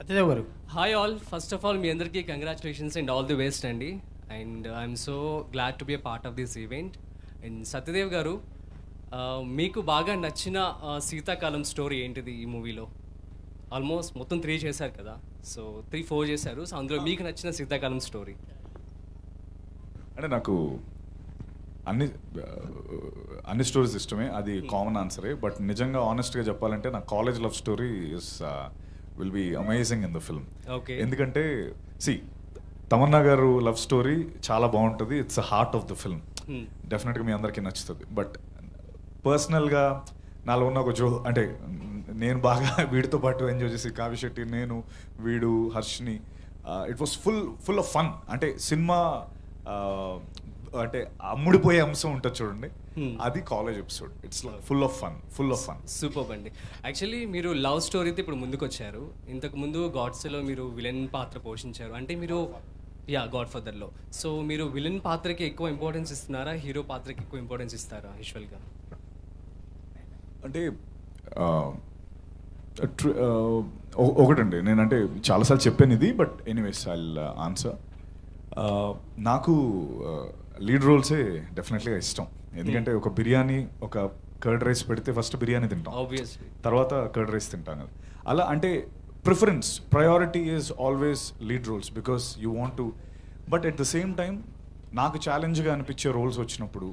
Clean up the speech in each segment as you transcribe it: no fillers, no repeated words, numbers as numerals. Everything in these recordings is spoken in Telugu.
Satyadev garu. Hi all. First of all, మీ అందరికీ congratulations and all the best అండి. And I'm so glad to be a part of this event. And Satyadev garu, మీకు బాగా నచ్చిన సీతాకాలం స్టోరీ ఏంటిది ఈ మూవీలో? ఆల్మోస్ట్ మొత్తం 3 చేశారు కదా. సో 3-4 చేశారు. సో అందులో మీకు నచ్చిన సీతాకాలం స్టోరీ అంటే నాకు అన్ని స్టోరీస్ ఇష్టమే, అది కామన్ ఆన్సరే. బట్ నిజంగా ఆనెస్ట్గా చెప్పాలంటే నా college love story will be amazing in the film. Okay, ఎందుకంటే సి తమన్నాగారు లవ్ స్టోరీ చాలా బాగుంటుంది, it's heart of the film, డెఫినెట్గా మీ అందరికీ నచ్చుతుంది. బట్ పర్సనల్గా నాలో ఉన్న ఒక జో అంటే నేను బాగా వీడితో పాటు ఎంజాయ్ చేసి కావ్య శెట్టి, నేను, వీడు, Harshini, it was full of fun. అంటే సినిమా అంటే అమ్ముడిపోయే అంశం ఉంటుంది చూడండి, అది college episode. It's full of fun, full of fun. Super అండి. యాక్చువల్లీ మీరు లవ్ స్టోరీతో ఇప్పుడు ముందుకు వచ్చారు. ఇంతకుముందు గాడ్స్లో మీరు విలన్ పాత్ర పోషించారు, అంటే మీరు గాడ్ఫాదర్లో. సో మీరు విలన్ పాత్రకి ఎక్కువ ఇంపార్టెన్స్ ఇస్తున్నారా, హీరో పాత్రకి ఎక్కువ ఇంపార్టెన్స్ ఇస్తారా యూజువల్గా? అంటే ఒకటండి, నేనంటే చాలాసార్లు చెప్పాను ఇది, but anyways I will answer. నాకు లీడ్ రోల్సే డెఫినెట్లీగా ఇష్టం, ఎందుకంటే ఒక బిర్యానీ, ఒక కర్డ్ రైస్ పెడితే ఫస్ట్ బిర్యానీ తింటాం, తర్వాత కర్డ్ రైస్ తింటాం. అలా అంటే preference, priority is always lead roles because you want to. But at the same time నాకు ఛాలెంజ్గా అనిపించే రోల్స్ వచ్చినప్పుడు,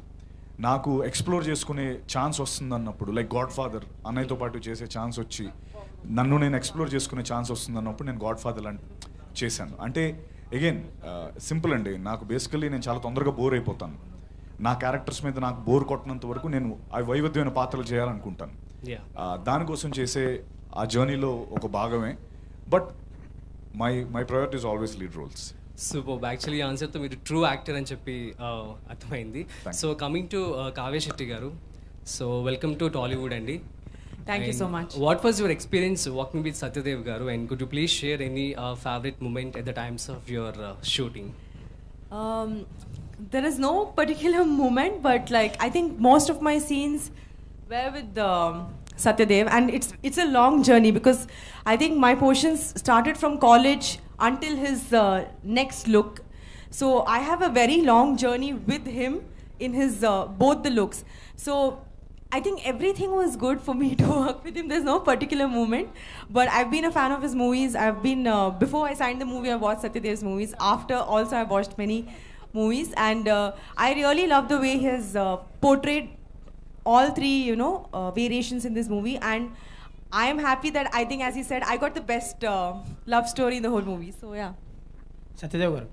నాకు ఎక్స్ప్లోర్ చేసుకునే ఛాన్స్ వస్తుందన్నప్పుడు, లైక్ గాడ్ఫాదర్ అన్నయ్యతో పాటు చేసే ఛాన్స్ వచ్చి నన్ను నేను ఎక్స్ప్లోర్ చేసుకునే ఛాన్స్ వస్తుందన్నప్పుడు నేను గాడ్ఫాదర్ చేశాను. అంటే అగైన్ సింపుల్ అండి, నాకు బేసికలీ నేను చాలా తొందరగా బోర్ అయిపోతాను. నా క్యారెక్టర్స్ మీద నాకు బోర్ కొట్టినంత వరకు నేను అవి వైవిధ్యమైన పాత్రలు చేయాలనుకుంటాను, దానికోసం చేసే ఆ జర్నీలో ఒక భాగమే. But my priorities always lead roles. Super. Actually ఆన్సర్తో మీరు ట్రూ యాక్టర్ అని చెప్పి అర్థమైంది. So coming to Kavya Shetty గారు, సో వెల్కమ్ టు టాలీవుడ్ అండి. Thank you so much. What was your experience working with Satyadev garu, and could you please share any favorite moment at the times of your shooting? There is no particular moment, but like I think most of my scenes were with Satyadev, and it's a long journey because I think my portions started from college until his next look. So I have a very long journey with him in his both the looks. So I think everything was good for me to work with him. There's no particular moment, but I've been a fan of his movies. I've been before I signed the movie, I watched Satyadev's movies. After also, I watched many movies, and I really love the way he has portrayed all three, variations in this movie. And I am happy that I think, as he said, I got the best love story in the whole movie. So yeah. Satyadev garu.